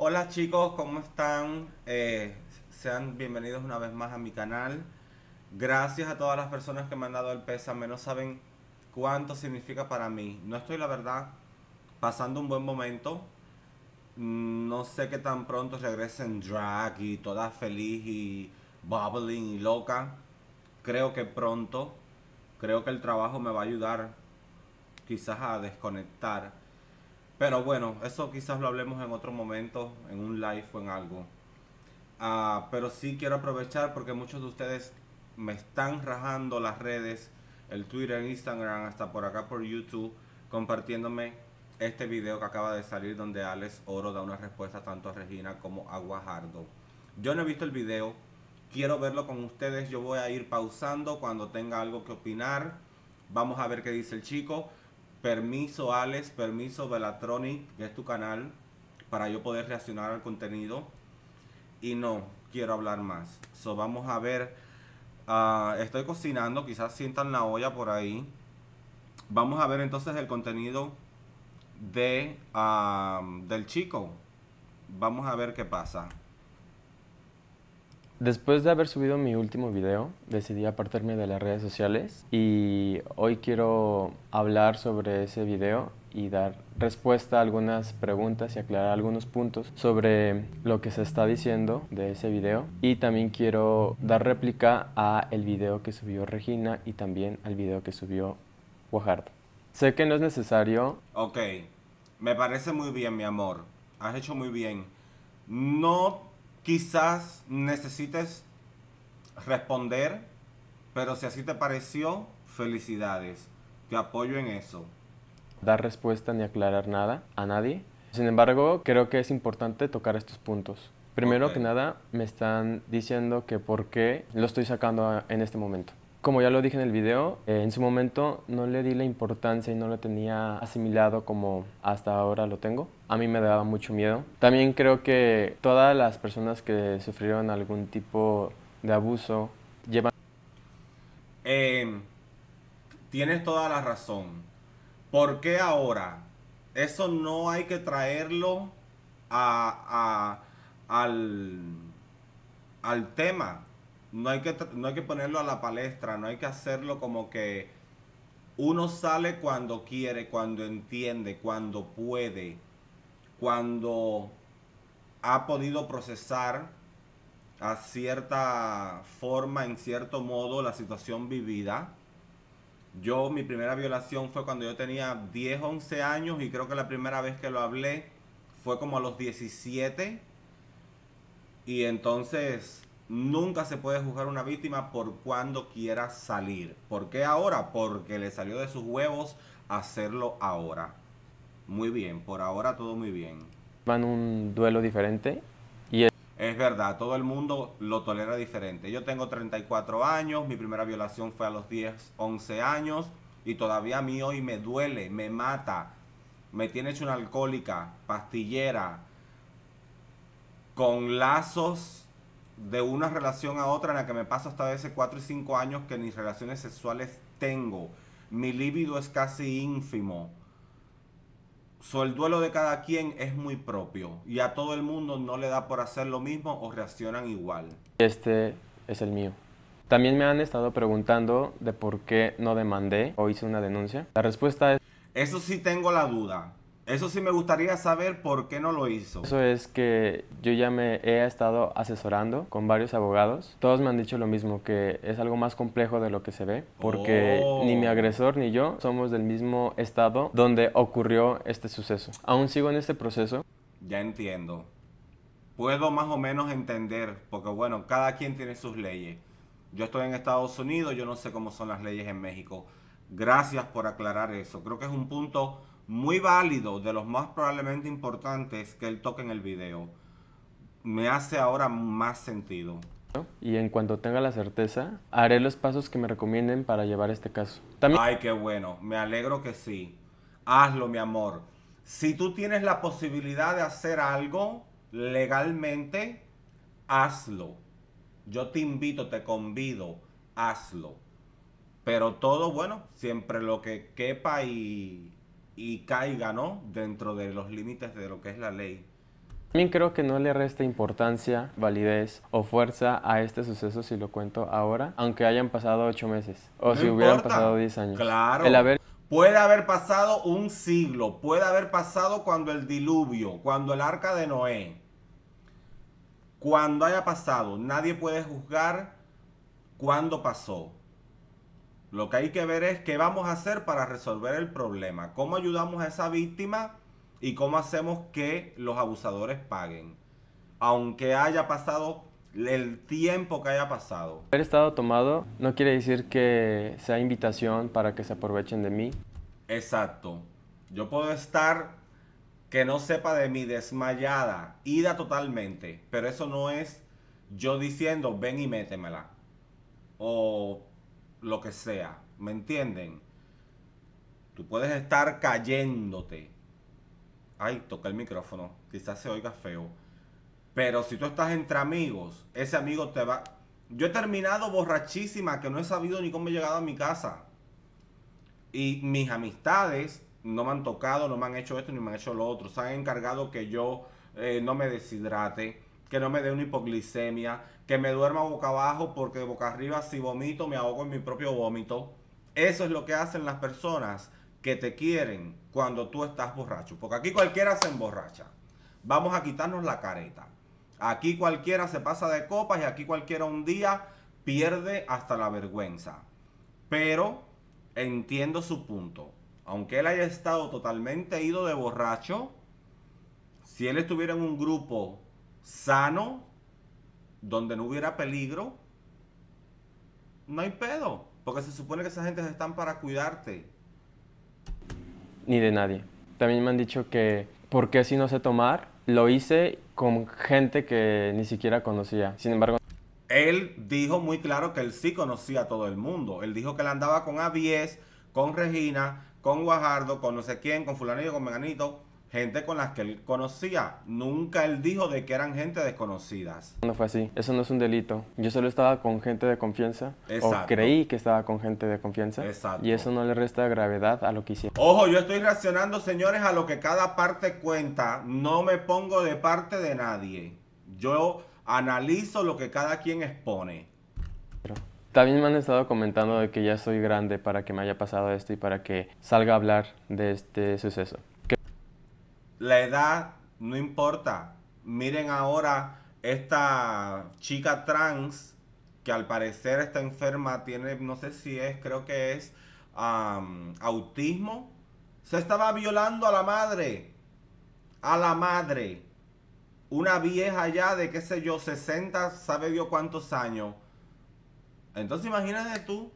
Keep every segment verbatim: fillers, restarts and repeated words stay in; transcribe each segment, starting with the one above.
Hola chicos, ¿cómo están? Eh, sean bienvenidos una vez más a mi canal. Gracias a todas las personas que me han dado el pésame. No saben cuánto significa para mí. No estoy, la verdad, pasando un buen momento. No sé qué tan pronto regresen drag y toda feliz y bubbling y loca. Creo que pronto. Creo que el trabajo me va a ayudar quizás a desconectar. Pero bueno, eso quizás lo hablemos en otro momento, en un live o en algo. Uh, pero sí quiero aprovechar porque muchos de ustedes me están rajando las redes, el Twitter, Instagram, hasta por acá por YouTube, compartiéndome este video que acaba de salir donde Alex Oro da una respuesta tanto a Regina como a Guajardo. Yo no he visto el video, quiero verlo con ustedes, yo voy a ir pausando cuando tenga algo que opinar. Vamos a ver qué dice el chico. Permiso Alex, permiso Velatronic, que es tu canal, para yo poder reaccionar al contenido. Y no quiero hablar más. So, vamos a ver. Uh, estoy cocinando, quizás sientan la olla por ahí. Vamos a ver entonces el contenido de, uh, del chico. Vamos a ver qué pasa. Después de haber subido mi último video, decidí apartarme de las redes sociales y hoy quiero hablar sobre ese video y dar respuesta a algunas preguntas y aclarar algunos puntos sobre lo que se está diciendo de ese video. Y también quiero dar réplica a el video que subió Regina y también al video que subió Guajardo. Sé que no es necesario... Ok, me parece muy bien, mi amor. Has hecho muy bien. No... Quizás necesites responder, pero si así te pareció, felicidades. Te apoyo en eso. Dar respuesta ni aclarar nada a nadie. Sin embargo, creo que es importante tocar estos puntos. Primero okay. que nada, me están diciendo que por qué lo estoy sacando en este momento. Como ya lo dije en el video, eh, en su momento no le di la importancia y no lo tenía asimilado como hasta ahora lo tengo. A mí me daba mucho miedo. También creo que todas las personas que sufrieron algún tipo de abuso llevan... Eh, tienes toda la razón. ¿Por qué ahora? Eso no hay que traerlo a, a, al, al tema. No hay que, no hay que ponerlo a la palestra, no hay que hacerlo como que uno sale cuando quiere, cuando entiende, cuando puede, cuando ha podido procesar a cierta forma, en cierto modo, la situación vivida. Yo, mi primera violación fue cuando yo tenía diez, once años y creo que la primera vez que lo hablé fue como a los diecisiete. Y entonces... Nunca se puede juzgar a una víctima por cuando quiera salir. ¿Por qué ahora? Porque le salió de sus huevos hacerlo ahora. Muy bien, por ahora todo muy bien. Van un duelo diferente. Y es... es verdad, todo el mundo lo tolera diferente. Yo tengo treinta y cuatro años, mi primera violación fue a los diez, once años. Y todavía a mí hoy me duele, me mata. Me tiene hecho una alcohólica, pastillera, con lazos... de una relación a otra en la que me paso hasta a veces cuatro y cinco años que ni relaciones sexuales tengo. Mi líbido es casi ínfimo. So, el duelo de cada quien es muy propio y a todo el mundo no le da por hacer lo mismo o reaccionan igual. Este es el mío. También me han estado preguntando de por qué no demandé o hice una denuncia. La respuesta es... Eso sí tengo la duda. Eso sí me gustaría saber por qué no lo hizo. Eso es que yo ya me he estado asesorando con varios abogados. Todos me han dicho lo mismo, que es algo más complejo de lo que se ve. Porque oh. ni mi agresor ni yo somos del mismo estado donde ocurrió este suceso. Aún sigo en este proceso. Ya entiendo. Puedo más o menos entender, porque bueno, cada quien tiene sus leyes. Yo estoy en Estados Unidos, yo no sé cómo son las leyes en México. Gracias por aclarar eso. Creo que es un punto... muy válido, de los más probablemente importantes que él toque en el video. Me hace ahora más sentido. Y en cuanto tenga la certeza, haré los pasos que me recomienden para llevar este caso. También... Ay, qué bueno. Me alegro que sí. Hazlo, mi amor. Si tú tienes la posibilidad de hacer algo legalmente, hazlo. Yo te invito, te convido, hazlo. Pero todo, bueno, siempre lo que quepa y... y caiga, ¿no? Dentro de los límites de lo que es la ley. También creo que no le resta importancia, validez o fuerza a este suceso si lo cuento ahora, aunque hayan pasado ocho meses o si hubieran pasado diez años. Claro. El haber... Puede haber pasado un siglo, puede haber pasado cuando el diluvio, cuando el arca de Noé, cuando haya pasado, nadie puede juzgar cuándo pasó. Lo que hay que ver es qué vamos a hacer para resolver el problema, cómo ayudamos a esa víctima y cómo hacemos que los abusadores paguen, aunque haya pasado el tiempo que haya pasado. Haber estado tomado no quiere decir que sea invitación para que se aprovechen de mí. Exacto. Yo puedo estar que no sepa de mí, desmayada, ida totalmente, pero eso no es yo diciendo ven y métemela o lo que sea, ¿me entienden? Tú puedes estar cayéndote. Ay, toca el micrófono, quizás se oiga feo. Pero si tú estás entre amigos, ese amigo te va... Yo he terminado borrachísima, que no he sabido ni cómo he llegado a mi casa. Y mis amistades no me han tocado, no me han hecho esto, ni me han hecho lo otro. Se han encargado que yo eh, no me deshidrate, que no me dé una hipoglicemia, que me duerma boca abajo, porque boca arriba si vomito me ahogo en mi propio vómito. Eso es lo que hacen las personas que te quieren cuando tú estás borracho. Porque aquí cualquiera se emborracha. Vamos a quitarnos la careta. Aquí cualquiera se pasa de copas y aquí cualquiera un día pierde hasta la vergüenza. Pero entiendo su punto. Aunque él haya estado totalmente ido de borracho, si él estuviera en un grupo sano, donde no hubiera peligro, no hay pedo. Porque se supone que esas gentes están para cuidarte. Ni de nadie. También me han dicho que, ¿por qué si no sé tomar? Lo hice con gente que ni siquiera conocía. Sin embargo, él dijo muy claro que él sí conocía a todo el mundo. Él dijo que él andaba con Aviés, con Regina, con Guajardo, con no sé quién, con fulanillo, con Meganito. Gente con las que él conocía. Nunca él dijo de que eran gente desconocidas. No fue así. Eso no es un delito. Yo solo estaba con gente de confianza. Exacto. O creí que estaba con gente de confianza. Exacto. Y eso no le resta gravedad a lo que hicieron. Ojo, yo estoy reaccionando, señores, a lo que cada parte cuenta. No me pongo de parte de nadie. Yo analizo lo que cada quien expone. Pero también me han estado comentando de que ya soy grande para que me haya pasado esto y para que salga a hablar de este suceso. La edad no importa. Miren ahora esta chica trans que al parecer está enferma, tiene, no sé si es, creo que es um, autismo. Se estaba violando a la madre. A la madre. Una vieja ya de, qué sé yo, sesenta, sabe Dios cuántos años. Entonces imagínate tú,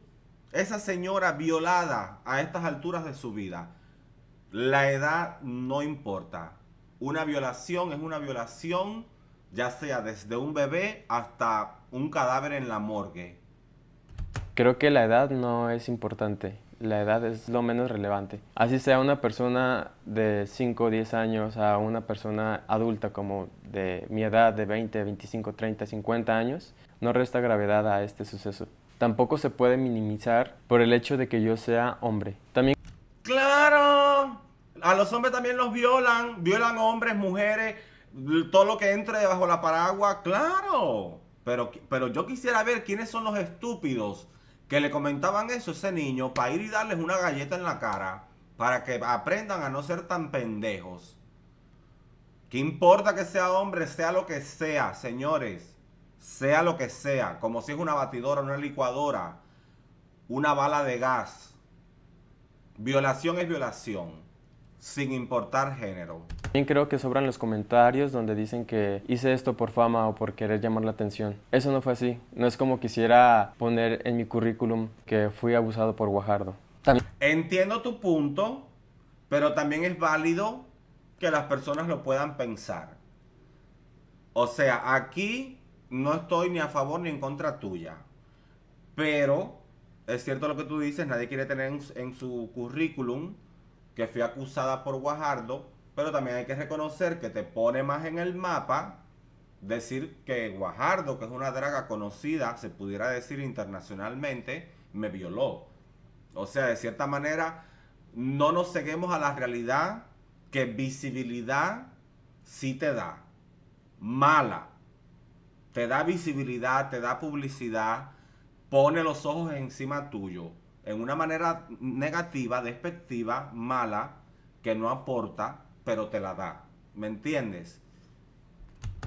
esa señora violada a estas alturas de su vida. La edad no importa. Una violación es una violación, ya sea desde un bebé hasta un cadáver en la morgue. Creo que la edad no es importante. La edad es lo menos relevante. Así sea una persona de cinco o diez años a una persona adulta como de mi edad, de veinte, veinticinco, treinta, cincuenta años, no resta gravedad a este suceso. Tampoco se puede minimizar por el hecho de que yo sea hombre. También... ¡Claro! A los hombres también los violan, violan hombres, mujeres, todo lo que entre debajo la paraguas, ¡claro! Pero, pero yo quisiera ver quiénes son los estúpidos que le comentaban eso a ese niño para ir y darles una galleta en la cara para que aprendan a no ser tan pendejos. ¿Qué importa que sea hombre, sea lo que sea, señores? Sea lo que sea, como si es una batidora, una licuadora, una bala de gas. Violación es violación, sin importar género. También creo que sobran los comentarios donde dicen que hice esto por fama o por querer llamar la atención. Eso no fue así. No es como quisiera poner en mi currículum que fui abusado por Guajardo. También... Entiendo tu punto, pero también es válido que las personas lo puedan pensar. O sea, aquí no estoy ni a favor ni en contra tuya, pero... Es cierto lo que tú dices, nadie quiere tener en, en su currículum que fui acusada por Guajardo, pero también hay que reconocer que te pone más en el mapa decir que Guajardo, que es una draga conocida, se pudiera decir internacionalmente, me violó. O sea, de cierta manera, no nos ceguemos a la realidad que visibilidad sí te da. mala. Te da visibilidad, te da publicidad, pone los ojos encima tuyo, en una manera negativa, despectiva, mala, que no aporta, pero te la da. ¿Me entiendes?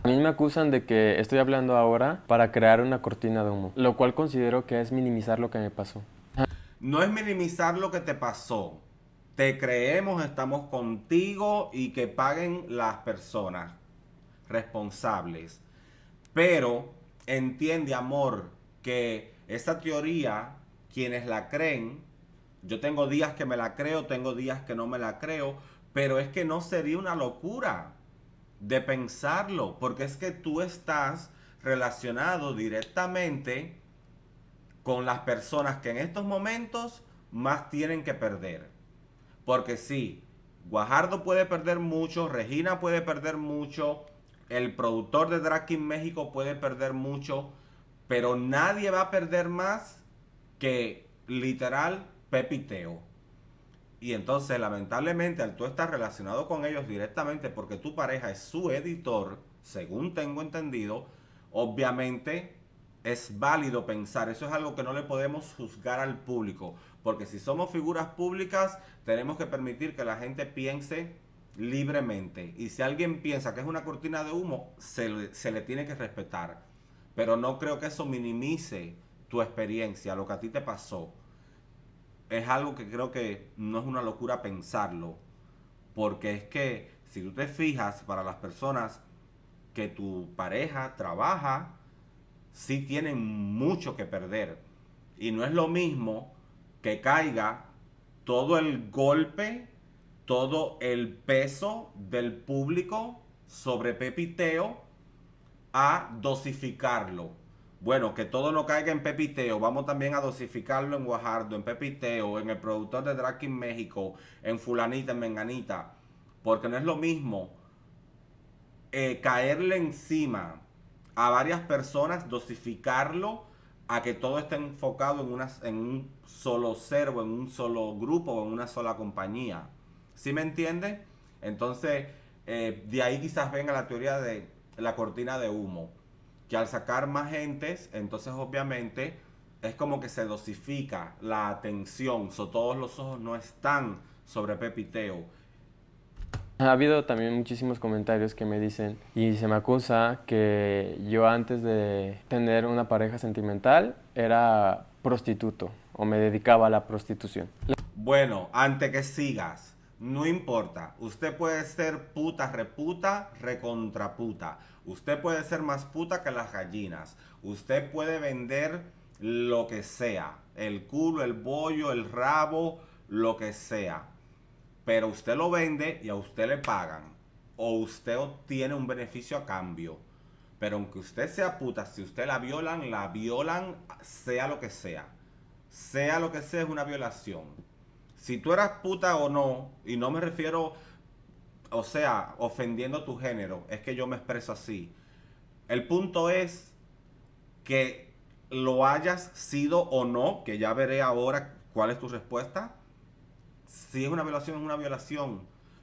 A mí me acusan de que estoy hablando ahora para crear una cortina de humo, lo cual considero que es minimizar lo que me pasó. No es minimizar lo que te pasó. Te creemos, estamos contigo y que paguen las personas responsables. Pero entiende, amor, que esa teoría, quienes la creen, yo tengo días que me la creo, tengo días que no me la creo, pero es que no sería una locura de pensarlo, porque es que tú estás relacionado directamente con las personas que en estos momentos más tienen que perder. Porque sí, Guajardo puede perder mucho, Regina puede perder mucho, el productor de Drag King México puede perder mucho, pero nadie va a perder más que literal Pepe y Teo. Y entonces, lamentablemente, al tú estar relacionado con ellos directamente, porque tu pareja es su editor, según tengo entendido, obviamente es válido pensar. Eso es algo que no le podemos juzgar al público, porque si somos figuras públicas, tenemos que permitir que la gente piense libremente. Y si alguien piensa que es una cortina de humo, se le, se le tiene que respetar. Pero no creo que eso minimice tu experiencia, lo que a ti te pasó. Es algo que creo que no es una locura pensarlo, porque es que si tú te fijas, para las personas que tu pareja trabaja, sí tienen mucho que perder. Y no es lo mismo que caiga todo el golpe, todo el peso del público sobre Pepe y Teo a dosificarlo. Bueno, que todo no caiga en Pepe y Teo, vamos también a dosificarlo en Guajardo, en Pepe y Teo, en el productor de Drag King México, en fulanita, en menganita. Porque no es lo mismo eh, caerle encima a varias personas, dosificarlo, a que todo esté enfocado en, una, en un solo ser, o en un solo grupo, o en una sola compañía. ¿Sí me entiendes? Entonces, eh, de ahí quizás venga la teoría de la cortina de humo, que al sacar más gentes, entonces obviamente es como que se dosifica la atención, so, todos los ojos no están sobre Pepe y Teo. Ha habido también muchísimos comentarios que me dicen y se me acusa que yo antes de tener una pareja sentimental era prostituto o me dedicaba a la prostitución. Bueno, antes que sigas, no importa, usted puede ser puta, reputa, recontraputa. Usted puede ser más puta que las gallinas. Usted puede vender lo que sea, el culo, el bollo, el rabo, lo que sea. Pero usted lo vende y a usted le pagan, o usted obtiene un beneficio a cambio. Pero aunque usted sea puta, si usted la violan, la violan, sea lo que sea. Sea lo que sea, es una violación. Si tú eras puta o no, y no me refiero, o sea, ofendiendo tu género, es que yo me expreso así. El punto es que lo hayas sido o no, que ya veré ahora cuál es tu respuesta. Si es una violación, es una violación,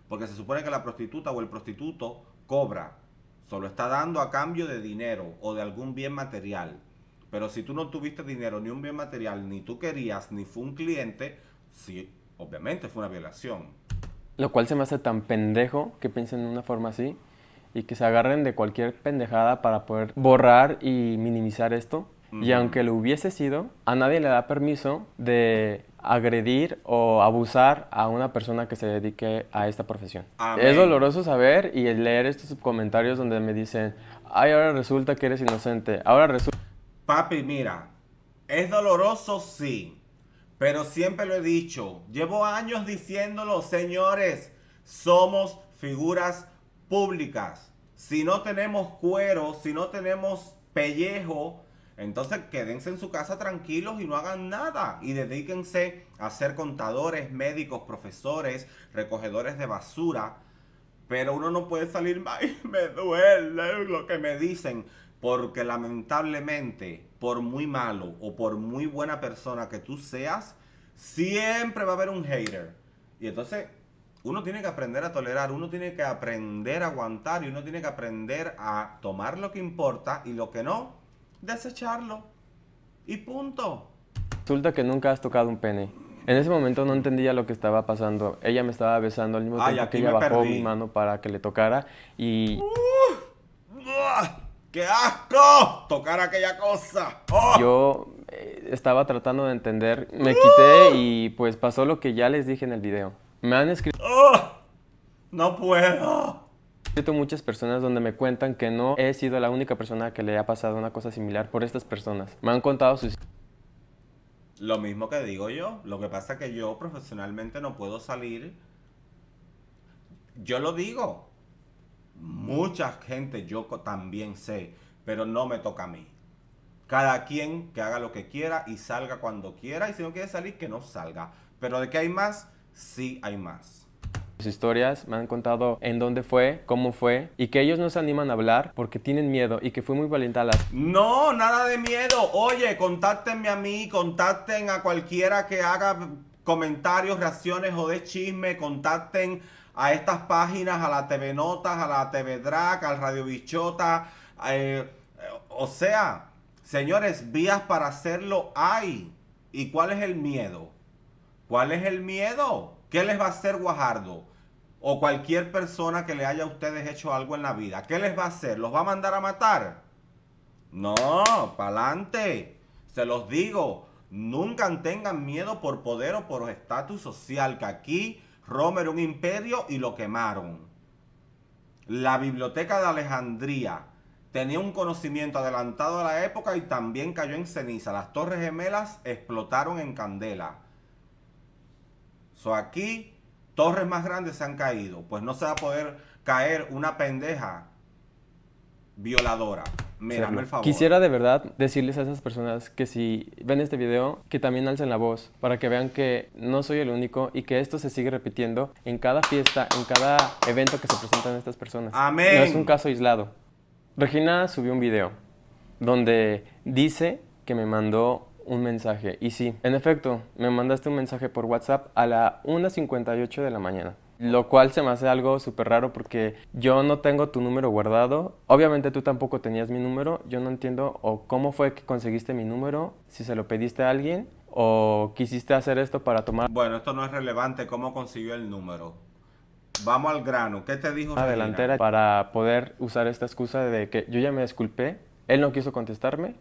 porque se supone que la prostituta o el prostituto cobra, solo está dando a cambio de dinero o de algún bien material. Pero si tú no tuviste dinero ni un bien material, ni tú querías, ni fue un cliente, sí, obviamente fue una violación. Lo cual se me hace tan pendejo que piensen de una forma así y que se agarren de cualquier pendejada para poder borrar y minimizar esto. Mm. Y aunque lo hubiese sido, a nadie le da permiso de agredir o abusar a una persona que se dedique a esta profesión. Amén. Es doloroso saber y leer estos comentarios donde me dicen, ay, ahora resulta que eres inocente, ahora resulta... Papi, mira, es doloroso, sí. Pero siempre lo he dicho, llevo años diciéndolo, señores, somos figuras públicas. Si no tenemos cuero, si no tenemos pellejo, entonces quédense en su casa tranquilos y no hagan nada. Y dedíquense a ser contadores, médicos, profesores, recogedores de basura. Pero uno no puede salir, ay, me duele lo que me dicen. Porque lamentablemente, por muy malo o por muy buena persona que tú seas, siempre va a haber un hater. Y entonces, uno tiene que aprender a tolerar, uno tiene que aprender a aguantar y uno tiene que aprender a tomar lo que importa y lo que no, desecharlo. Y punto. Resulta que nunca has tocado un pene. En ese momento no entendía lo que estaba pasando. Ella me estaba besando al mismo Ay, tiempo que ella bajó perdí. mi mano para que le tocara y... Uh, uh, ¡Qué asco! Tocar aquella cosa. Oh. Yo eh, estaba tratando de entender. Me uh. quité y pues pasó lo que ya les dije en el video. Me han escrito... Oh, ¡No puedo! He escrito muchas personas donde me cuentan que no he sido la única persona que le ha pasado una cosa similar por estas personas. Me han contado sus... Lo mismo que digo yo. Lo que pasa es que yo profesionalmente no puedo salir. Yo lo digo. Mucha gente yo también sé, pero no me toca a mí. Cada quien que haga lo que quiera y salga cuando quiera. Y si no quiere salir, que no salga. Pero de que hay más... Sí, hay más. Sus historias me han contado en dónde fue, cómo fue, y que ellos no se animan a hablar porque tienen miedo y que fue muy valiente a las... No, nada de miedo. Oye, contáctenme a mí, contacten a cualquiera que haga comentarios, reacciones o de chisme, contacten a estas páginas, a la T V Notas, a la T V Drac, al Radio Bichota. Eh, eh, o sea, señores, vías para hacerlo hay. ¿Y cuál es el miedo? ¿Cuál es el miedo? ¿Qué les va a hacer Guajardo? O cualquier persona que le haya a ustedes hecho algo en la vida. ¿Qué les va a hacer? ¿Los va a mandar a matar? No, pa'lante. Se los digo. Nunca tengan miedo por poder o por estatus social. Que aquí Roma era un imperio y lo quemaron. La biblioteca de Alejandría tenía un conocimiento adelantado a la época y también cayó en ceniza. Las Torres Gemelas explotaron en candela. So, aquí torres más grandes se han caído. Pues no se va a poder caer una pendeja violadora. Mírame el favor. Quisiera de verdad decirles a esas personas que si ven este video, que también alcen la voz para que vean que no soy el único y que esto se sigue repitiendo en cada fiesta, en cada evento que se presentan estas personas. Amén. No es un caso aislado. Regina subió un video donde dice que me mandó un mensaje. Y sí, en efecto, me mandaste un mensaje por WhatsApp a la una cincuenta y ocho de la mañana. Lo cual se me hace algo súper raro porque yo no tengo tu número guardado. Obviamente tú tampoco tenías mi número. Yo no entiendo o cómo fue que conseguiste mi número, si se lo pediste a alguien o quisiste hacer esto para tomar... Bueno, esto no es relevante, cómo consiguió el número. Vamos al grano. ¿Qué te dijo? Una delantera para poder usar esta excusa de que yo ya me disculpé, él no quiso contestarme,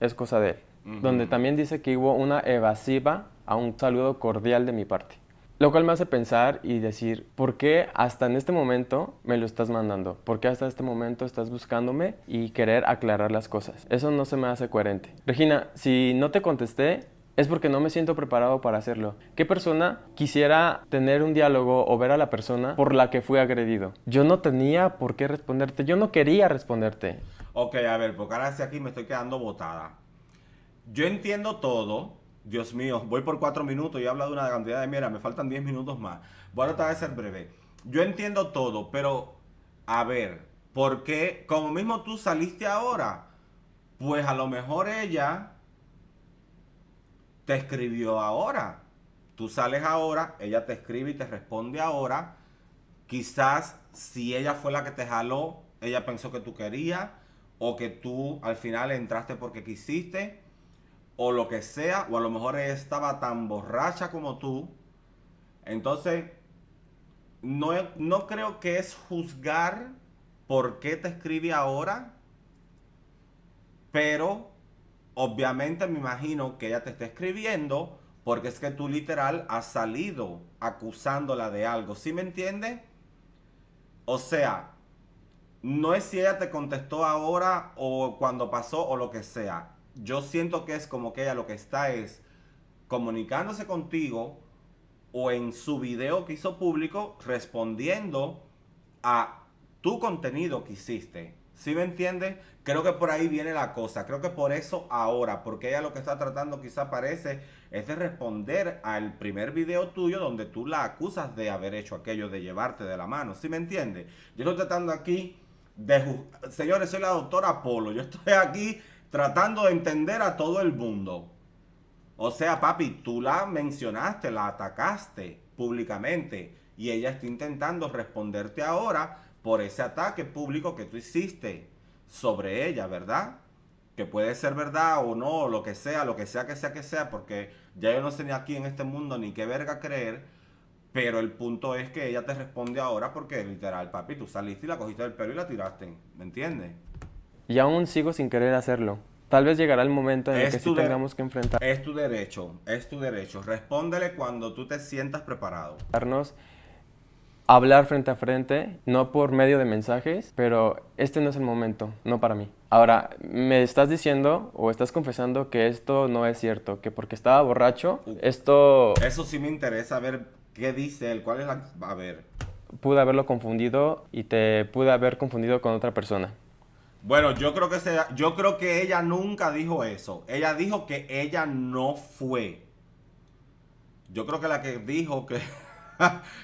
es cosa de él. Donde también dice que hubo una evasiva a un saludo cordial de mi parte. Lo cual me hace pensar y decir, ¿por qué hasta en este momento me lo estás mandando? ¿Por qué hasta este momento estás buscándome y querer aclarar las cosas? Eso no se me hace coherente. Regina, si no te contesté, es porque no me siento preparado para hacerlo. ¿Qué persona quisiera tener un diálogo o ver a la persona por la que fui agredido? Yo no tenía por qué responderte. Yo no quería responderte. Ok, a ver, porque ahora hacia aquí me estoy quedando botada. Yo entiendo todo. Dios mío, voy por cuatro minutos y he hablado de una cantidad de mierda. Me faltan diez minutos más. Voy a tratar de ser breve. Yo entiendo todo, pero a ver, ¿por qué? Como mismo tú saliste ahora, pues a lo mejor ella te escribió ahora. Tú sales ahora, ella te escribe y te responde ahora. Quizás si ella fue la que te jaló, ella pensó que tú querías o que tú al final entraste porque quisiste. O lo que sea, o a lo mejor ella estaba tan borracha como tú. Entonces, no, no creo que es juzgar por qué te escribe ahora. Pero, obviamente me imagino que ella te está escribiendo porque es que tú literal has salido acusándola de algo. ¿Sí me entiendes? O sea, no es si ella te contestó ahora o cuando pasó o lo que sea. Yo siento que es como que ella lo que está es comunicándose contigo o en su video que hizo público respondiendo a tu contenido que hiciste. ¿Sí me entiendes? Creo que por ahí viene la cosa. Creo que por eso ahora, porque ella lo que está tratando quizá parece es de responder al primer video tuyo donde tú la acusas de haber hecho aquello, de llevarte de la mano. ¿Sí me entiendes? Yo estoy tratando aquí de... Señores, soy la doctora Polo. Yo estoy aquí tratando de entender a todo el mundo. O sea, papi, tú la mencionaste, la atacaste públicamente. y ella está intentando responderte ahora por ese ataque público que tú hiciste sobre ella, ¿verdad? Que puede ser verdad o no, o lo que sea, lo que sea, que sea, que sea, porque ya yo no sé ni aquí en este mundo ni qué verga creer, pero el punto es que ella te responde ahora porque literal, papi, tú saliste y la cogiste del pelo y la tiraste, ¿me entiendes? Y aún sigo sin querer hacerlo. Tal vez llegará el momento en el que sí tengamos que enfrentar. Es tu derecho, es tu derecho. Respóndele cuando tú te sientas preparado. Hablar frente a frente, no por medio de mensajes, pero este no es el momento, no para mí. Ahora, me estás diciendo o estás confesando que esto no es cierto, que porque estaba borracho, uh, esto... Eso sí me interesa, a ver qué dice él, cuál es la... A ver... Pude haberlo confundido y te pude haber confundido con otra persona. Bueno, yo creo que sea, yo creo que ella nunca dijo eso. Ella dijo que ella no fue. Yo creo que la que dijo que...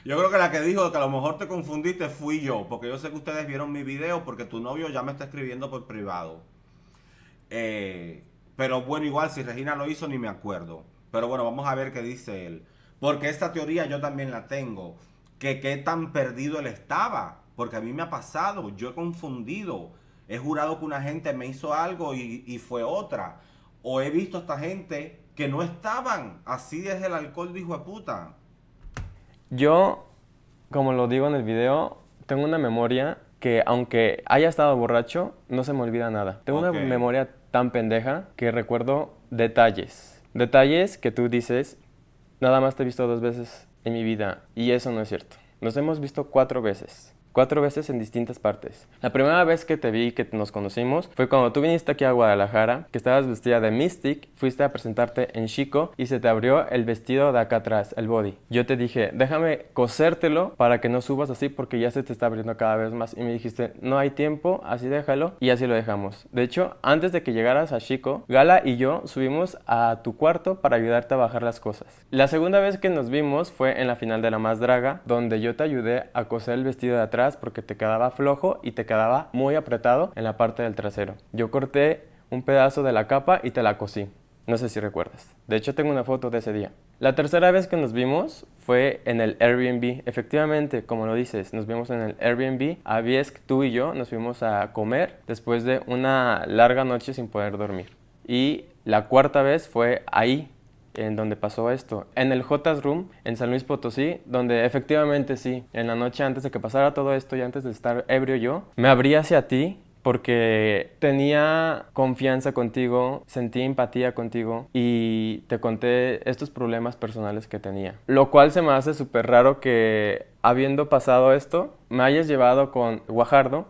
yo creo que la que dijo que a lo mejor te confundiste fui yo. Porque yo sé que ustedes vieron mi video porque tu novio ya me está escribiendo por privado. Eh, pero bueno, igual si Regina lo hizo ni me acuerdo. Pero bueno, vamos a ver qué dice él. Porque esta teoría yo también la tengo. Que qué tan perdido él estaba. Porque a mí me ha pasado. Yo he confundido. He jurado que una gente me hizo algo y, y fue otra. O he visto a esta gente que no estaban así desde el alcohol de hijo de puta. Yo, como lo digo en el video, tengo una memoria que aunque haya estado borracho, no se me olvida nada. Tengo okay. una memoria tan pendeja que recuerdo detalles. Detalles que tú dices, nada más te he visto dos veces en mi vida. Y eso no es cierto. Nos hemos visto cuatro veces. Cuatro veces en distintas partes. La primera vez que te vi, que nos conocimos, fue cuando tú viniste aquí a Guadalajara, que estabas vestida de Mystic, fuiste a presentarte en Chico y se te abrió el vestido de acá atrás, el body. Yo te dije, déjame cosértelo para que no subas así porque ya se te está abriendo cada vez más. Y me dijiste, no hay tiempo, así déjalo, y así lo dejamos. De hecho, antes de que llegaras a Chico, Gala y yo subimos a tu cuarto para ayudarte a bajar las cosas. La segunda vez que nos vimos fue en la final de La Más Draga, donde yo te ayudé a coser el vestido de atrás porque te quedaba flojo y te quedaba muy apretado en la parte del trasero. Yo corté un pedazo de la capa y te la cosí. No sé si recuerdas. De hecho, tengo una foto de ese día. La tercera vez que nos vimos fue en el Airbnb. Efectivamente, como lo dices, nos vimos en el Airbnb. Aviés, tú y yo nos fuimos a comer después de una larga noche sin poder dormir. Y la cuarta vez fue ahí, en donde pasó esto, en el J's Room, en San Luis Potosí, donde efectivamente sí, en la noche antes de que pasara todo esto y antes de estar ebrio yo, me abrí hacia ti porque tenía confianza contigo, sentí empatía contigo y te conté estos problemas personales que tenía. Lo cual se me hace súper raro que, habiendo pasado esto, me hayas llevado con Guajardo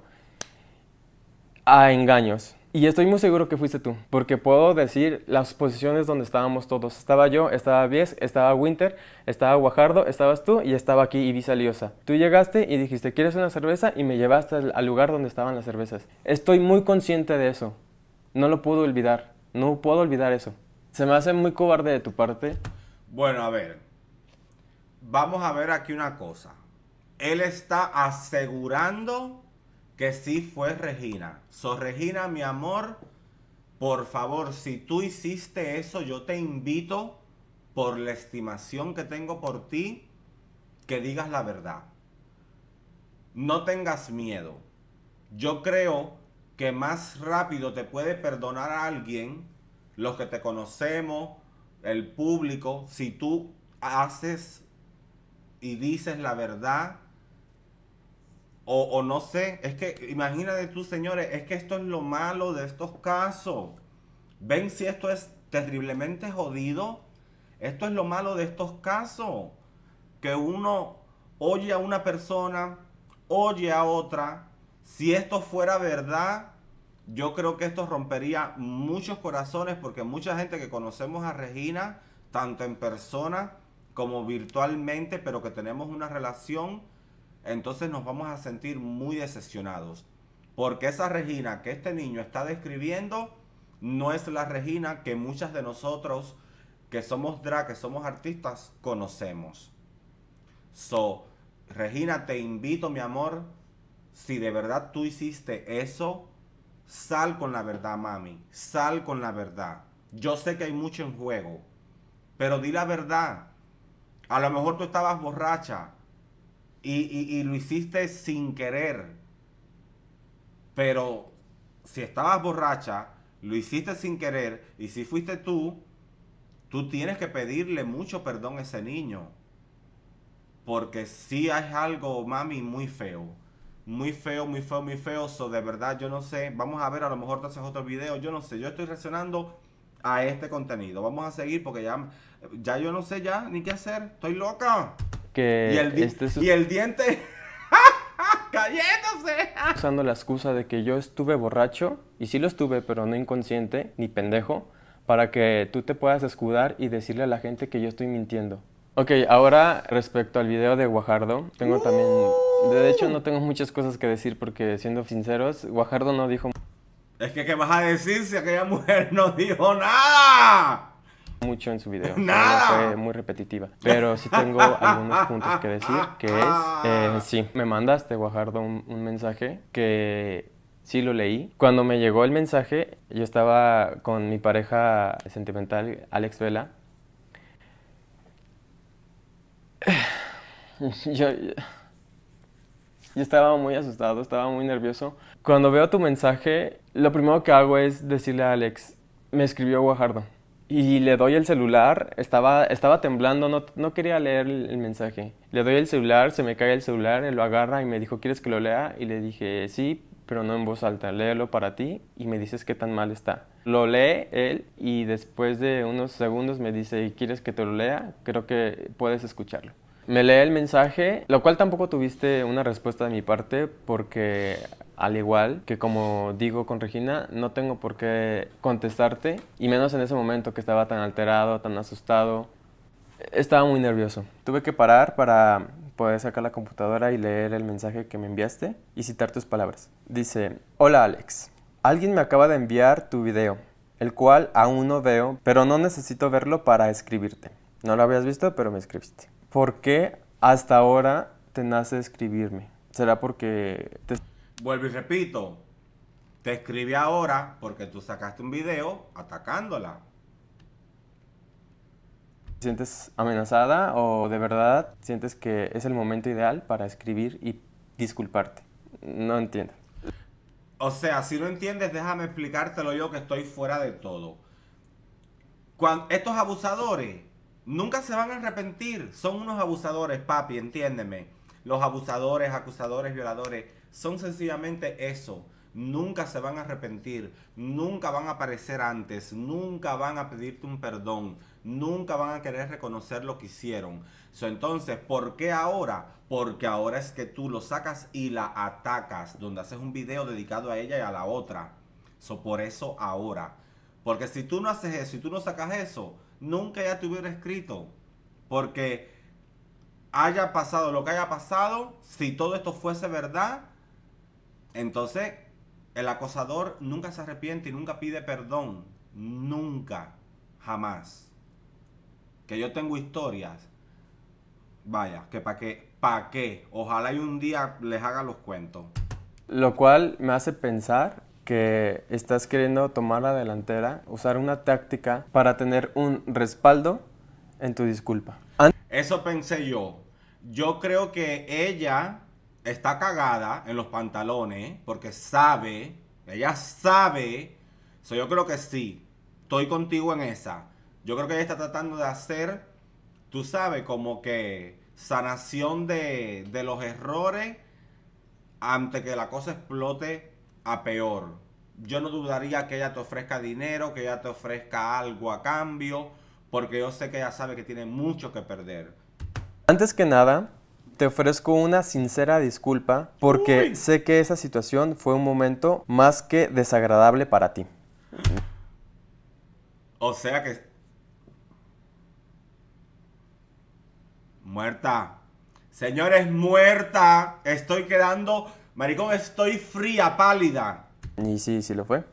a engaños. Y estoy muy seguro que fuiste tú, porque puedo decir las posiciones donde estábamos todos. Estaba yo, estaba Aviés, estaba Winter, estaba Guajardo, estabas tú y estaba aquí Ibiza Liosa. Tú llegaste y dijiste, ¿quieres una cerveza? Y me llevaste al lugar donde estaban las cervezas. Estoy muy consciente de eso. No lo puedo olvidar. No puedo olvidar eso. Se me hace muy cobarde de tu parte. Bueno, a ver. Vamos a ver aquí una cosa. Él está asegurando... que sí fue Regina. So, Regina, mi amor, por favor, si tú hiciste eso, yo te invito, por la estimación que tengo por ti, que digas la verdad. No tengas miedo. Yo creo que más rápido te puede perdonar a alguien, los que te conocemos, el público, si tú haces y dices la verdad. O, o no sé, es que imagínate tú, señores, es que esto es lo malo de estos casos. Ven si esto es terriblemente jodido. Esto es lo malo de estos casos. Que uno oye a una persona, oye a otra. Si esto fuera verdad, yo creo que esto rompería muchos corazones porque mucha gente que conocemos a Regina, tanto en persona como virtualmente, pero que tenemos una relación, entonces nos vamos a sentir muy decepcionados. Porque esa Regina que este niño está describiendo no es la Regina que muchas de nosotros que somos drag, que somos artistas, conocemos. So, Regina, te invito, mi amor, si de verdad tú hiciste eso, sal con la verdad, mami. Sal con la verdad. Yo sé que hay mucho en juego, pero di la verdad. A lo mejor tú estabas borracha. y, y, y lo hiciste sin querer, pero si estabas borracha, lo hiciste sin querer, y si fuiste tú, tú tienes que pedirle mucho perdón a ese niño, porque sí es algo, mami, muy feo, muy feo, muy feo, muy feo. So, de verdad, yo no sé, vamos a ver, a lo mejor te haces otro video, yo no sé, yo estoy reaccionando a este contenido, vamos a seguir porque ya, ya yo no sé ya ni qué hacer, estoy loca. Que y, el este su... y el diente... ¡Cayéndose! Usando la excusa de que yo estuve borracho, y sí lo estuve, pero no inconsciente, ni pendejo, para que tú te puedas escudar y decirle a la gente que yo estoy mintiendo. Ok, ahora respecto al video de Guajardo, tengo uh. también... De hecho, no tengo muchas cosas que decir porque, siendo sinceros, Guajardo no dijo... Es que, ¿qué vas a decir si aquella mujer no dijo nada? Mucho en su video, ¡nada! Fue muy repetitiva, pero sí tengo algunos puntos que decir, que es, eh, sí, me mandaste, Guajardo, un, un mensaje que sí lo leí. Cuando me llegó el mensaje, yo estaba con mi pareja sentimental, Alex Vela. Yo, yo, yo estaba muy asustado, estaba muy nervioso. Cuando veo tu mensaje, lo primero que hago es decirle a Alex, me escribió Guajardo. Y le doy el celular, estaba, estaba temblando, no, no quería leer el, el mensaje. Le doy el celular, se me cae el celular, él lo agarra y me dijo, ¿quieres que lo lea? Y le dije, sí, pero no en voz alta, léelo para ti y me dices qué tan mal está. Lo lee él y después de unos segundos me dice, ¿quieres que te lo lea? Creo que puedes escucharlo. Me lee el mensaje, lo cual tampoco tuviste una respuesta de mi parte porque... Al igual que, como digo con Regina, no tengo por qué contestarte, y menos en ese momento que estaba tan alterado, tan asustado. Estaba muy nervioso. Tuve que parar para poder sacar la computadora y leer el mensaje que me enviaste y citar tus palabras. Dice, hola Alex, alguien me acaba de enviar tu video, el cual aún no veo, pero no necesito verlo para escribirte. No lo habías visto, pero me escribiste. ¿Por qué hasta ahora te nace escribirme? ¿Será porque te... Vuelvo y repito, te escribí ahora porque tú sacaste un video atacándola. ¿Sientes amenazada o de verdad sientes que es el momento ideal para escribir y disculparte? No entiendo. O sea, si no entiendes, déjame explicártelo yo que estoy fuera de todo. Cuando estos abusadores nunca se van a arrepentir. Son unos abusadores, papi, entiéndeme. Los abusadores, acusadores, violadores... Son sencillamente eso, nunca se van a arrepentir, nunca van a aparecer antes, nunca van a pedirte un perdón, nunca van a querer reconocer lo que hicieron. So, entonces, ¿por qué ahora? Porque ahora es que tú lo sacas y la atacas, donde haces un video dedicado a ella y a la otra. So, por eso ahora. Porque si tú no haces eso, si tú no sacas eso, nunca ya te hubiera escrito, porque haya pasado lo que haya pasado, si todo esto fuese verdad... Entonces, el acosador nunca se arrepiente y nunca pide perdón. Nunca. Jamás. Que yo tengo historias. Vaya, que para qué. ¿Para qué? Ojalá y un día les haga los cuentos. Lo cual me hace pensar que estás queriendo tomar la delantera, usar una táctica para tener un respaldo en tu disculpa. Eso pensé yo. Yo creo que ella... está cagada en los pantalones porque sabe, ella sabe, so yo creo que sí, estoy contigo en esa. Yo creo que ella está tratando de hacer, tú sabes, como que sanación de, de los errores antes que la cosa explote a peor. Yo no dudaría que ella te ofrezca dinero, que ella te ofrezca algo a cambio, porque yo sé que ella sabe que tiene mucho que perder. Antes que nada... te ofrezco una sincera disculpa porque Uy. sé que esa situación fue un momento más que desagradable para ti. O sea que... Muerta. Señores, muerta. Estoy quedando... Maricón, estoy fría, pálida. Y sí, sí lo fue.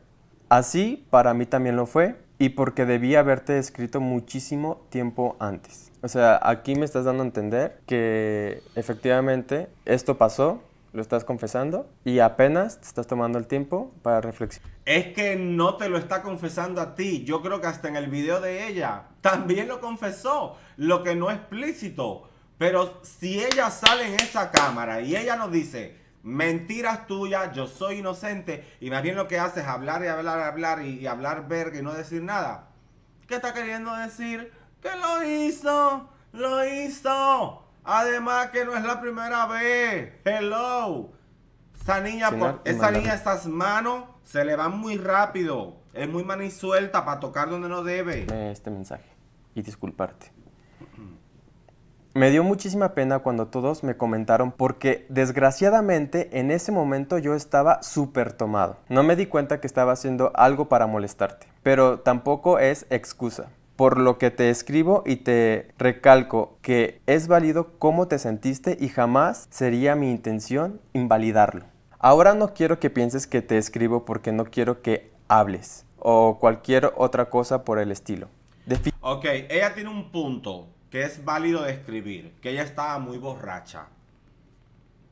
Así, para mí también lo fue. Y porque debí haberte escrito muchísimo tiempo antes. O sea, aquí me estás dando a entender que efectivamente esto pasó, lo estás confesando y apenas te estás tomando el tiempo para reflexionar. Es que no te lo está confesando a ti. Yo creo que hasta en el video de ella también lo confesó, lo que no es explícito. Pero si ella sale en esa cámara y ella nos dice mentiras tuyas, yo soy inocente, y más bien lo que hace es hablar y hablar, hablar y, y hablar verga y no decir nada, ¿qué está queriendo decir? Que lo hizo, lo hizo. Además que no es la primera vez. Hello. Esa niña, sí, por, esa niña, esas manos se le van muy rápido. Es muy manisuelta para tocar donde no debe. Este mensaje y disculparte. Me dio muchísima pena cuando todos me comentaron porque desgraciadamente en ese momento yo estaba súper tomado. No me di cuenta que estaba haciendo algo para molestarte, pero tampoco es excusa. Por lo que te escribo y te recalco que es válido cómo te sentiste y jamás sería mi intención invalidarlo. Ahora no quiero que pienses que te escribo porque no quiero que hables o cualquier otra cosa por el estilo. Defi- ok, ella tiene un punto. Que es válido de escribir, que ella estaba muy borracha.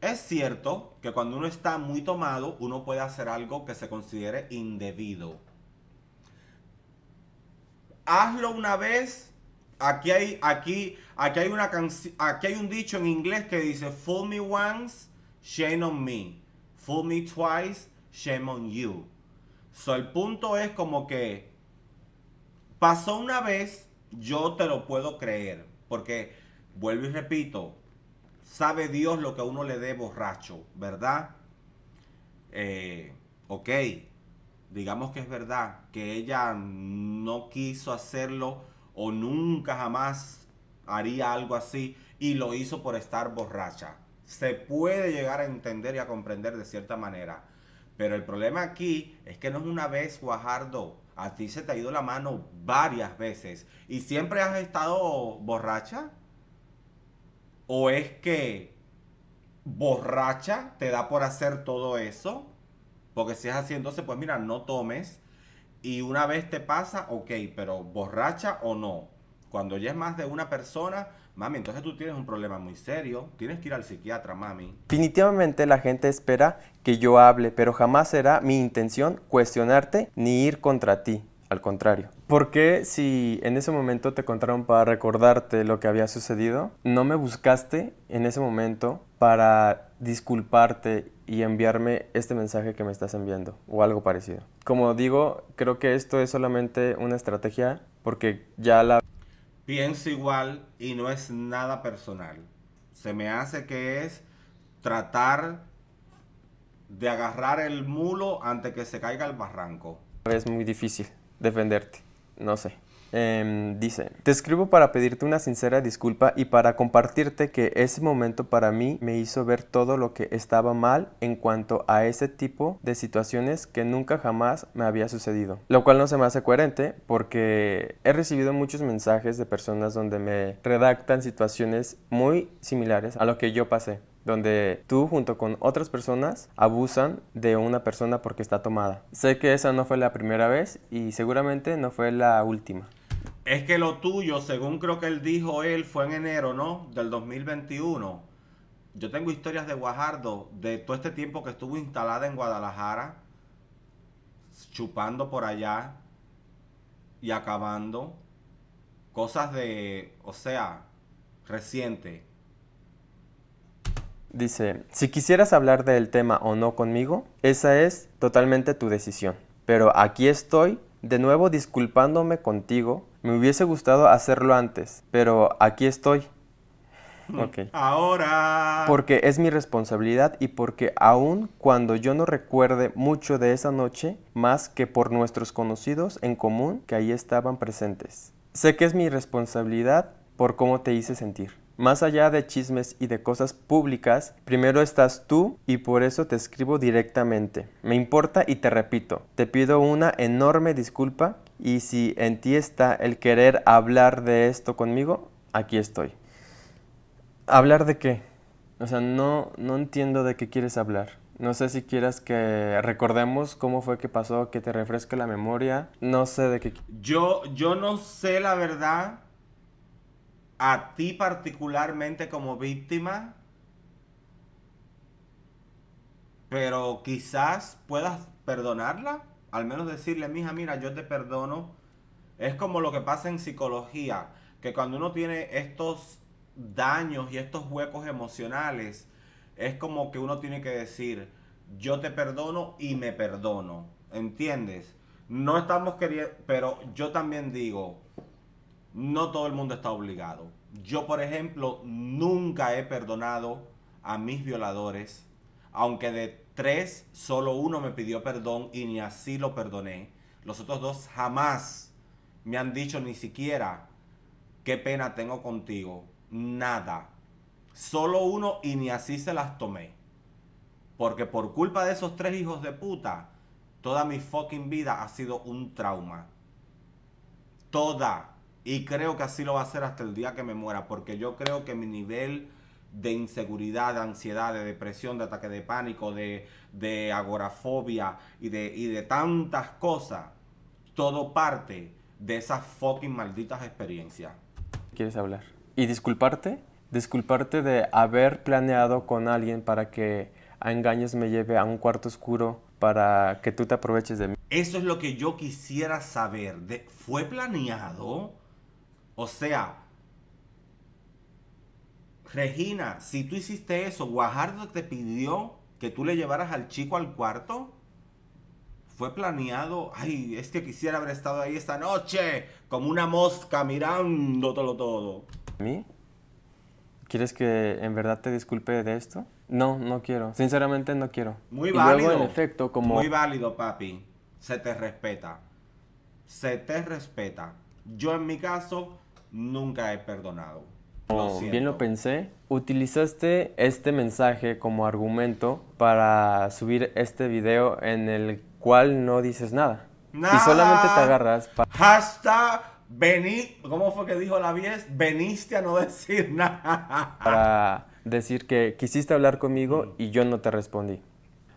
Es cierto que cuando uno está muy tomado, uno puede hacer algo que se considere indebido. Hazlo una vez. Aquí hay, aquí, aquí hay una canción, aquí hay un dicho en inglés que dice: "Fool me once, shame on me. Fool me twice, shame on you." So, el punto es como que pasó una vez. Yo te lo puedo creer, porque, vuelvo y repito, sabe Dios lo que uno le dé borracho, ¿verdad? Eh, ok, digamos que es verdad, que ella no quiso hacerlo o nunca jamás haría algo así y lo hizo por estar borracha. Se puede llegar a entender y a comprender de cierta manera, pero el problema aquí es que no es una vez, Guajardo. A ti se te ha ido la mano varias veces. ¿Y siempre has estado borracha? ¿O es que borracha te da por hacer todo eso? Porque si es así, entonces, pues mira, no tomes. Y una vez te pasa, ok, pero ¿borracha o no? Cuando ya es más de una persona, mami, entonces tú tienes un problema muy serio. Tienes que ir al psiquiatra, mami. Definitivamente la gente espera que yo hable, pero jamás será mi intención cuestionarte ni ir contra ti. Al contrario. ¿Por qué si en ese momento te encontraron para recordarte lo que había sucedido, no me buscaste en ese momento para disculparte y enviarme este mensaje que me estás enviando o algo parecido? Como digo, creo que esto es solamente una estrategia porque ya la... Pienso igual y no es nada personal. Se me hace que es tratar de agarrar el mulo antes que se caiga al barranco. Es muy difícil defenderte, no sé. Eh, dice, te escribo para pedirte una sincera disculpa y para compartirte que ese momento para mí me hizo ver todo lo que estaba mal en cuanto a ese tipo de situaciones que nunca jamás me había sucedido. Lo cual no se me hace coherente porque he recibido muchos mensajes de personas donde me redactan situaciones muy similares a lo que yo pasé. Donde tú junto con otras personas abusan de una persona porque está tomada. Sé que esa no fue la primera vez y seguramente no fue la última. Es que lo tuyo, según creo que él dijo él, fue en enero, ¿no? Del dos mil veintiuno. Yo tengo historias de Guajardo, de todo este tiempo que estuvo instalada en Guadalajara, chupando por allá y acabando. Cosas de, o sea, reciente. Dice, si quisieras hablar del tema o no conmigo, esa es totalmente tu decisión. Pero aquí estoy, de nuevo disculpándome contigo. Me hubiese gustado hacerlo antes, pero aquí estoy. Okay. Ahora. Porque es mi responsabilidad y porque aun cuando yo no recuerde mucho de esa noche, más que por nuestros conocidos en común que ahí estaban presentes. Sé que es mi responsabilidad por cómo te hice sentir. Más allá de chismes y de cosas públicas, primero estás tú y por eso te escribo directamente. Me importa y te repito, te pido una enorme disculpa y si en ti está el querer hablar de esto conmigo, aquí estoy. ¿Hablar de qué? O sea, no, no entiendo de qué quieres hablar. No sé si quieras que recordemos cómo fue que pasó, que te refresque la memoria. No sé de qué... Yo, yo no sé la verdad... A ti particularmente como víctima, pero quizás puedas perdonarla, al menos decirle, mija, mira, yo te perdono. Es como lo que pasa en psicología, que cuando uno tiene estos daños y estos huecos emocionales, es como que uno tiene que decir, yo te perdono y me perdono, ¿entiendes? No estamos queriendo, pero yo también digo, no todo el mundo está obligado. Yo, por ejemplo, nunca he perdonado a mis violadores, aunque de tres, solo uno me pidió perdón y ni así lo perdoné. Los otros dos jamás me han dicho ni siquiera qué pena tengo contigo, nada. Solo uno y ni así se las tomé. Porque por culpa de esos tres hijos de puta, toda mi fucking vida ha sido un trauma. Toda. Y creo que así lo va a ser hasta el día que me muera. Porque yo creo que mi nivel de inseguridad, de ansiedad, de depresión, de ataque de pánico, de, de agorafobia y de, y de tantas cosas, todo parte de esas fucking malditas experiencias. ¿Quieres hablar? ¿Y disculparte? Disculparte de haber planeado con alguien para que a engaños me lleve a un cuarto oscuro para que tú te aproveches de mí. Eso es lo que yo quisiera saber. De, ¿Fue planeado? O sea, Regina, si tú hiciste eso, ¿Guajardo te pidió que tú le llevaras al chico al cuarto? ¿Fue planeado? Ay, es que quisiera haber estado ahí esta noche, como una mosca mirando todo todo. ¿Mí? ¿Quieres que en verdad te disculpe de esto? No, no quiero. Sinceramente no quiero. Muy válido. Y luego, en efecto, como... Muy válido, papi. Se te respeta. Se te respeta. Yo, en mi caso, nunca he perdonado. Como bien lo pensé, utilizaste este mensaje como argumento para subir este video en el cual no dices nada. Nada. Y solamente te agarras para... Hashtag... Vení, ¿cómo fue que dijo la Aviés? Veniste a no decir nada. Para decir que quisiste hablar conmigo y yo no te respondí.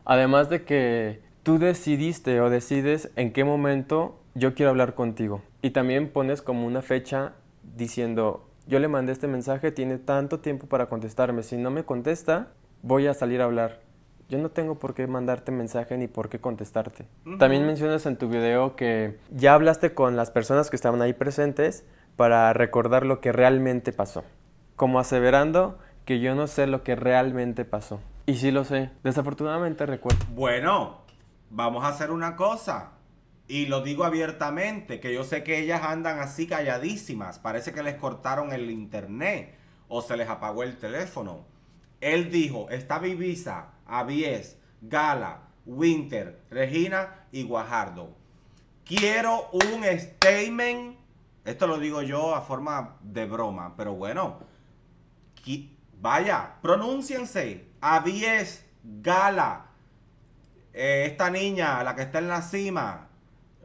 Además de que tú decidiste o decides en qué momento yo quiero hablar contigo. Y también pones como una fecha diciendo, yo le mandé este mensaje, tiene tanto tiempo para contestarme. Si no me contesta, voy a salir a hablar. Yo no tengo por qué mandarte mensaje ni por qué contestarte. Uh-huh. También mencionas en tu video que ya hablaste con las personas que estaban ahí presentes para recordar lo que realmente pasó. Como aseverando que yo no sé lo que realmente pasó. Y sí lo sé. Desafortunadamente recuerdo. Bueno, vamos a hacer una cosa. Y lo digo abiertamente, que yo sé que ellas andan así calladísimas. Parece que les cortaron el internet o se les apagó el teléfono. Él dijo, estaba Ibiza, Aviés, Gala, Winter, Regina y Guajardo. Quiero un statement, esto lo digo yo a forma de broma, pero bueno, vaya, pronúnciense, Aviés, Gala, eh, esta niña, la que está en la cima,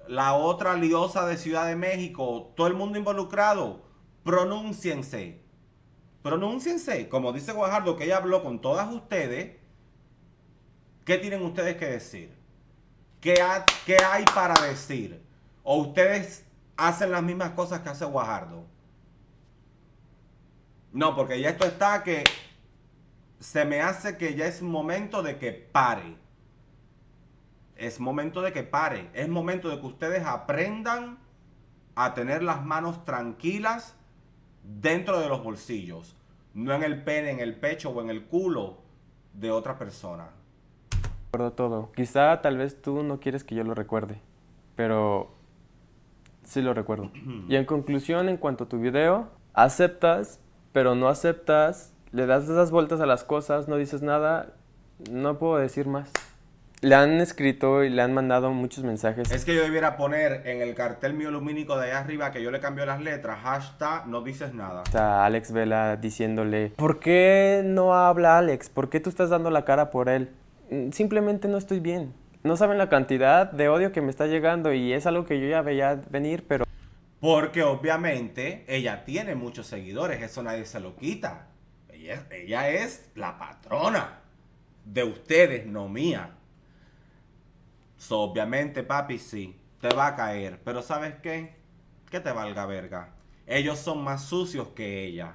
la otra liosa de Ciudad de México, todo el mundo involucrado, pronúnciense, pronúnciense, como dice Guajardo, que ella habló con todas ustedes. ¿Qué tienen ustedes que decir? ¿Qué, ha, ¿Qué hay para decir? ¿O ustedes hacen las mismas cosas que hace Guajardo? No, porque ya esto está que se me hace que ya es momento de que pare. Es momento de que pare. Es momento de que ustedes aprendan a tener las manos tranquilas dentro de los bolsillos. No en el pene, en el pecho o en el culo de otra persona. Todo. Quizá tal vez tú no quieres que yo lo recuerde, pero sí lo recuerdo. Y en conclusión, en cuanto a tu video, aceptas, pero no aceptas, le das esas vueltas a las cosas, no dices nada, no puedo decir más. Le han escrito y le han mandado muchos mensajes. Es que yo debiera poner en el cartel mío lumínico de allá arriba que yo le cambio las letras, hashtag no dices nada. A Alex Vela diciéndole, ¿por qué no habla Alex? ¿Por qué tú estás dando la cara por él? Simplemente no estoy bien. No saben la cantidad de odio que me está llegando y es algo que yo ya veía venir, pero... Porque obviamente ella tiene muchos seguidores, eso nadie se lo quita. Ella, ella es la patrona de ustedes, no mía. So, obviamente, papi, sí, te va a caer, pero ¿sabes qué? Que te valga verga. Ellos son más sucios que ella.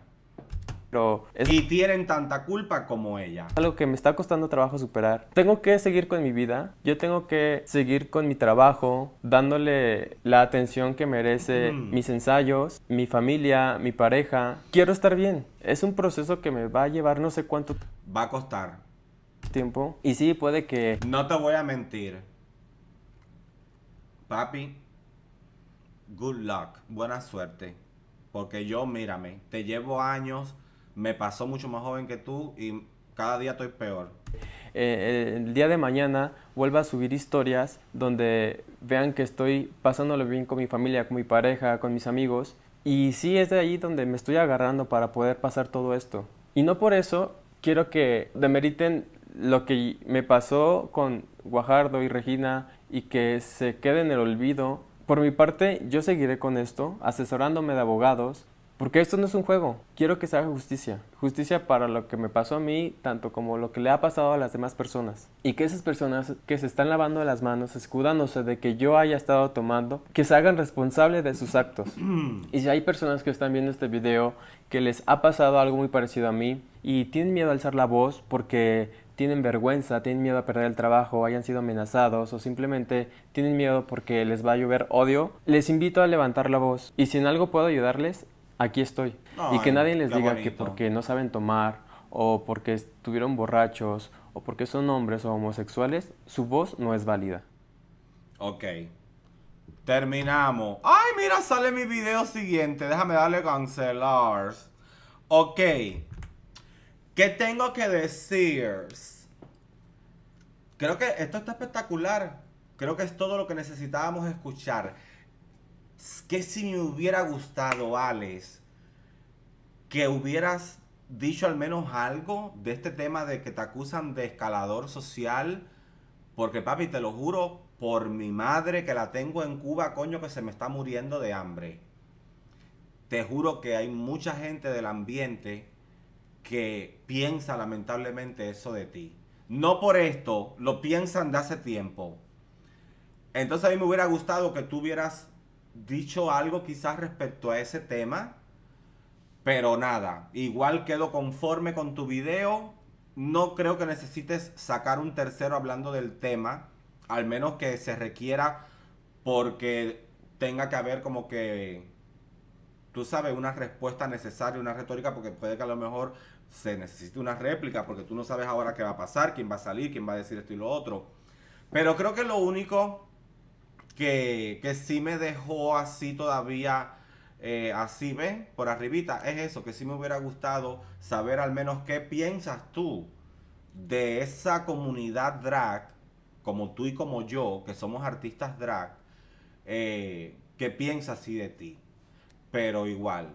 pero es... Y tienen tanta culpa como ella. Algo que me está costando trabajo superar. Tengo que seguir con mi vida, yo tengo que seguir con mi trabajo, dándole la atención que merece mm. mis ensayos, mi familia, mi pareja. Quiero estar bien. Es un proceso que me va a llevar no sé cuánto... Va a costar. Tiempo. Y sí, puede que... No te voy a mentir. Papi, good luck, buena suerte. Porque yo, mírame, te llevo años, me pasó mucho más joven que tú y cada día estoy peor. Eh, el día de mañana vuelvo a subir historias donde vean que estoy pasándolo bien con mi familia, con mi pareja, con mis amigos. Y sí, es de allí donde me estoy agarrando para poder pasar todo esto. Y no por eso quiero que demeriten lo que me pasó con Guajardo y Regina y que se quede en el olvido. Por mi parte, yo seguiré con esto, asesorándome de abogados, porque esto no es un juego. Quiero que se haga justicia. Justicia para lo que me pasó a mí, tanto como lo que le ha pasado a las demás personas. Y que esas personas que se están lavando las manos, escudándose de que yo haya estado tomando, que se hagan responsables de sus actos. Y si hay personas que están viendo este video, que les ha pasado algo muy parecido a mí, y tienen miedo a alzar la voz porque... tienen vergüenza, tienen miedo a perder el trabajo, hayan sido amenazados o simplemente tienen miedo porque les va a llover odio, les invito a levantar la voz. Y si en algo puedo ayudarles, aquí estoy. Ay, y que nadie les diga bonito. Que porque no saben tomar o porque estuvieron borrachos o porque son hombres o homosexuales, su voz no es válida. Ok. Terminamos. Ay, mira, sale mi video siguiente. Déjame darle cancelar. Ok. ¿Qué tengo que decir? Creo que esto está espectacular. Creo que es todo lo que necesitábamos escuchar. Que si me hubiera gustado, Alex, que hubieras dicho al menos algo de este tema de que te acusan de escalador social. Porque, papi, te lo juro, por mi madre que la tengo en Cuba, coño, que se me está muriendo de hambre. Te juro que hay mucha gente del ambiente... que piensa lamentablemente eso de ti. No por esto, lo piensan de hace tiempo. Entonces a mí me hubiera gustado que tú hubieras dicho algo quizás respecto a ese tema, pero nada, igual quedo conforme con tu video. No creo que necesites sacar un tercero hablando del tema, al menos que se requiera porque tenga que haber como que... tú sabes, una respuesta necesaria, una retórica, porque puede que a lo mejor se necesite una réplica, porque tú no sabes ahora qué va a pasar, quién va a salir, quién va a decir esto y lo otro. Pero creo que lo único que, que sí me dejó así todavía, eh, así, ¿ves? Por arribita, es eso, que sí me hubiera gustado saber al menos qué piensas tú de esa comunidad drag, como tú y como yo, que somos artistas drag, eh, qué piensas así de ti. Pero igual,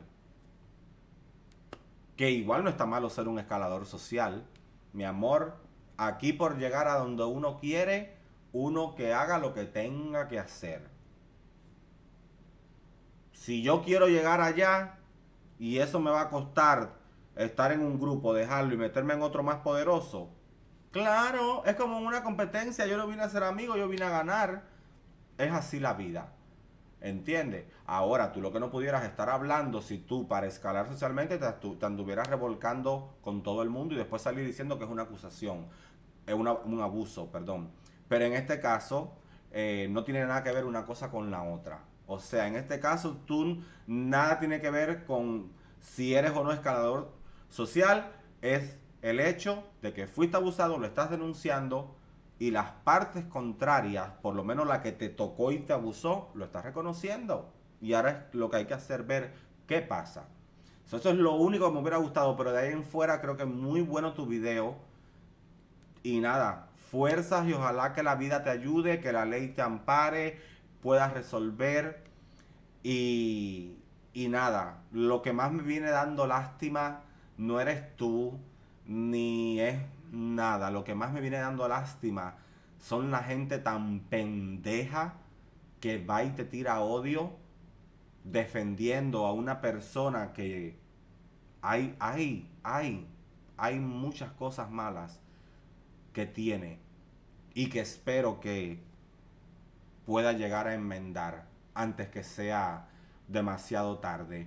que igual no está malo ser un escalador social. Mi amor, aquí por llegar a donde uno quiere, uno que haga lo que tenga que hacer. Si yo quiero llegar allá, y eso me va a costar estar en un grupo, dejarlo y meterme en otro más poderoso. Claro, es como una competencia, yo no vine a ser amigo, yo vine a ganar. Es así la vida. ¿Entiendes? Ahora, tú lo que no pudieras estar hablando, si tú para escalar socialmente te, te anduvieras revolcando con todo el mundo y después salir diciendo que es una acusación, es una, un abuso, perdón. Pero en este caso, eh, no tiene nada que ver una cosa con la otra. O sea, en este caso, tú nada tiene que ver con si eres o no escalador social. Es el hecho de que fuiste abusado, lo estás denunciando. Y las partes contrarias, por lo menos la que te tocó y te abusó, lo estás reconociendo. Y ahora es lo que hay que hacer, ver qué pasa. Eso, eso es lo único que me hubiera gustado, pero de ahí en fuera creo que es muy bueno tu video. Y nada, fuerzas y ojalá que la vida te ayude, que la ley te ampare, puedas resolver. Y, y nada, lo que más me viene dando lástima no eres tú, ni es... nada, lo que más me viene dando lástima son la gente tan pendeja que va y te tira odio defendiendo a una persona que hay, hay, hay, hay muchas cosas malas que tiene y que espero que pueda llegar a enmendar antes que sea demasiado tarde.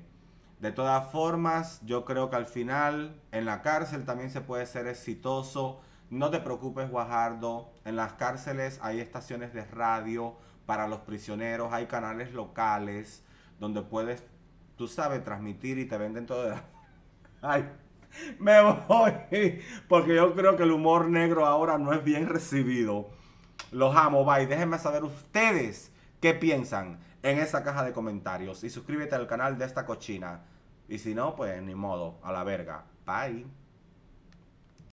De todas formas, yo creo que al final en la cárcel también se puede ser exitoso. No te preocupes, Guajardo. En las cárceles hay estaciones de radio para los prisioneros, hay canales locales donde puedes, tú sabes, transmitir y te venden todo de la... ¡Ay! Me voy, porque yo creo que el humor negro ahora no es bien recibido. Los amo, bye. Déjenme saber ustedes qué piensan en esa caja de comentarios. Y suscríbete al canal de esta cochina. Y si no, pues ni modo, a la verga. Bye.